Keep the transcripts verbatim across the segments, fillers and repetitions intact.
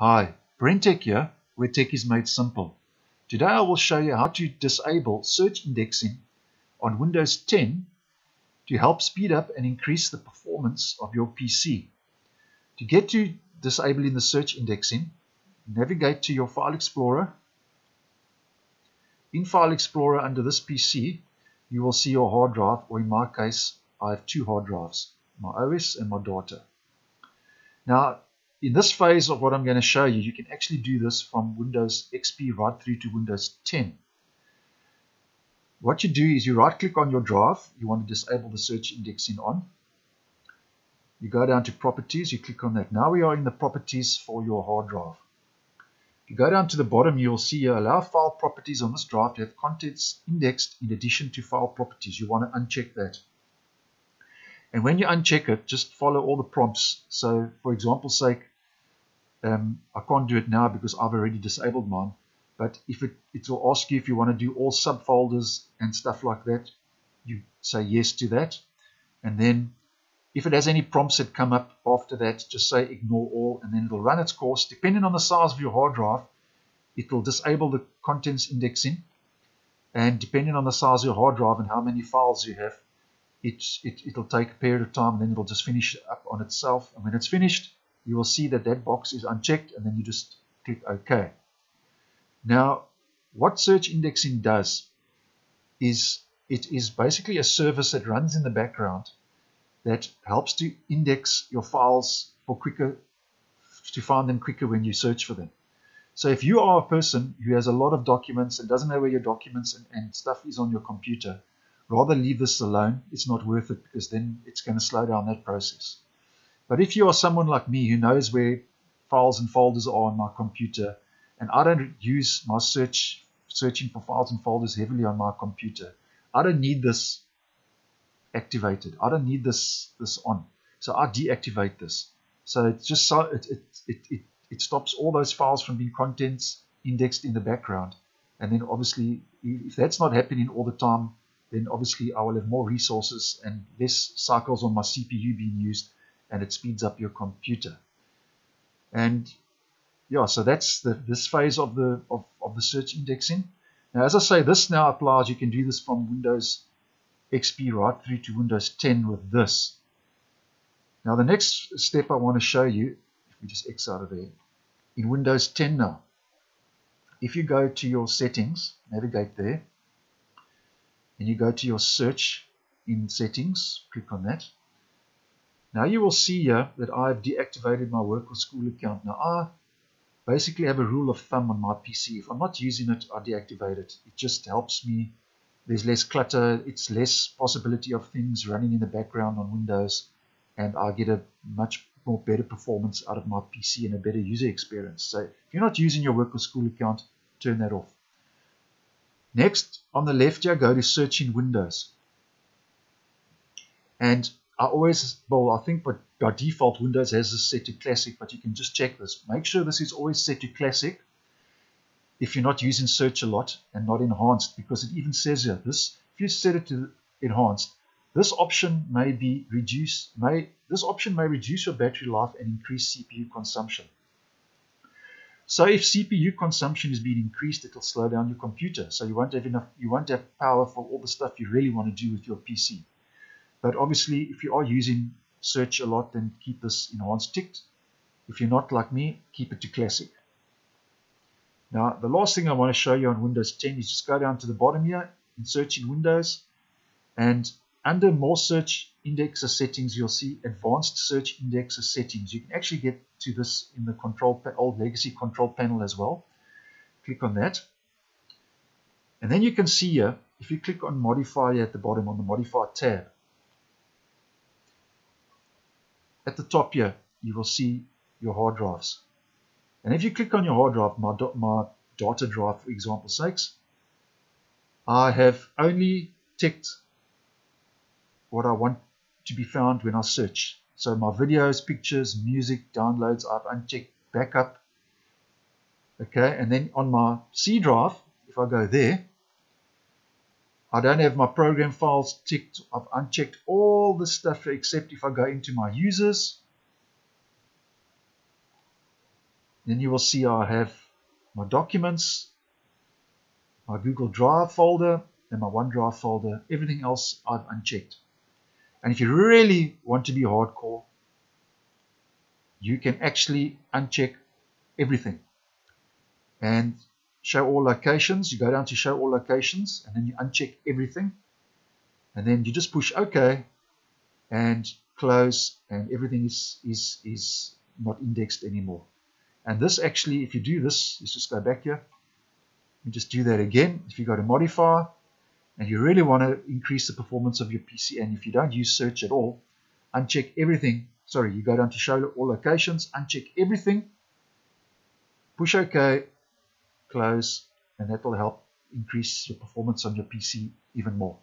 Hi, BrenTech here, where tech is made simple. Today I will show you how to disable search indexing on Windows ten to help speed up and increase the performance of your P C. To get to disabling the search indexing, navigate to your File Explorer. In File Explorer under this P C, you will see your hard drive, or in my case, I have two hard drives, my O S and my data. Now, in this phase of what I'm going to show you, you can actually do this from Windows X P right through to Windows ten. What you do is you right-click on your drive you want to disable the search indexing on. You go down to Properties, you click on that. Now we are in the Properties for your hard drive. If you go down to the bottom, you'll see you allow file properties on this drive to have contents indexed in addition to file properties. You want to uncheck that. And when you uncheck it, just follow all the prompts. So, for example's sake, Um, I can't do it now because I've already disabled mine, but if it, it will ask you if you want to do all subfolders and stuff like that, you say yes to that. And then if it has any prompts that come up after that, just say ignore all, and then it'll run its course. Depending on the size of your hard drive, it will disable the contents indexing, and depending on the size of your hard drive and how many files you have, it, it, it'll take a period of time, and then it'll just finish up on itself. And when it's finished, you will see that that box is unchecked, and then you just click OK. Now, what search indexing does is it is basically a service that runs in the background that helps to index your files for quicker, to find them quicker when you search for them. So if you are a person who has a lot of documents and doesn't know where your documents and, and stuff is on your computer, rather leave this alone. It's not worth it, because then it's going to slow down that process. But if you are someone like me who knows where files and folders are on my computer, and I don't use my search searching for files and folders heavily on my computer, I don't need this activated. I don't need this this on. So I deactivate this. So it's just so it it it it, it stops all those files from being contents indexed in the background. And then obviously, if that's not happening all the time, then obviously I will have more resources and less cycles on my C P U being used, and it speeds up your computer. And yeah, so that's the, this phase of the, of, of the search indexing. Now, as I say, this now applies. You can do this from Windows X P right through to Windows ten with this. Now, the next step I want to show you, if we just X out of there, in Windows ten now, if you go to your settings, navigate there, and you go to your search in settings, click on that. Now you will see here that I've deactivated my work or school account. Now I basically have a rule of thumb on my P C. If I'm not using it, I deactivate it. It just helps me. There's less clutter. It's less possibility of things running in the background on Windows. And I get a much more better performance out of my P C and a better user experience. So if you're not using your work or school account, turn that off. Next, on the left here, go to Search in Windows. And I always, well, I think but by default Windows has this set to classic, but you can just check this. Make sure this is always set to classic if you're not using search a lot, and not enhanced, because it even says here, this, if you set it to enhanced, this option may be reduced, may, this option may reduce your battery life and increase C P U consumption. So if C P U consumption is being increased, it'll slow down your computer. So you won't have enough, you won't have power for all the stuff you really want to do with your P C. But obviously, if you are using search a lot, then keep this enhanced ticked. If you're not like me, keep it to classic. Now, the last thing I want to show you on Windows ten is just go down to the bottom here and search in Windows. And under More Search Indexer Settings, you'll see Advanced Search Indexer Settings. You can actually get to this in the control old legacy control panel as well. Click on that. And then you can see here, if you click on Modify at the bottom on the Modify tab, at the top here, you will see your hard drives. And if you click on your hard drive, my, my data drive, for example's sake, I have only ticked what I want to be found when I search. So my videos, pictures, music, downloads, I've unchecked backup. Okay, and then on my C drive, if I go there, I don't have my program files ticked. I've unchecked all this stuff, except if I go into my users. Then you will see I have my documents, my Google Drive folder, and my OneDrive folder. Everything else I've unchecked. And if you really want to be hardcore, you can actually uncheck everything. And show all locations. You go down to show all locations, and then you uncheck everything. And then you just push OK and close, and everything is, is, is not indexed anymore. And this actually, if you do this, let's just go back here. You just do that again. If you go to modify, and you really want to increase the performance of your P C, and if you don't use search at all, uncheck everything. Sorry, you go down to show all locations, uncheck everything, push OK, close, and that will help increase your performance on your P C even more.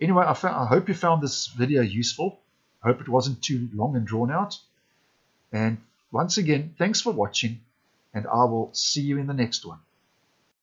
Anyway, I, found, I hope you found this video useful. I hope it wasn't too long and drawn out. And once again, thanks for watching, and I will see you in the next one.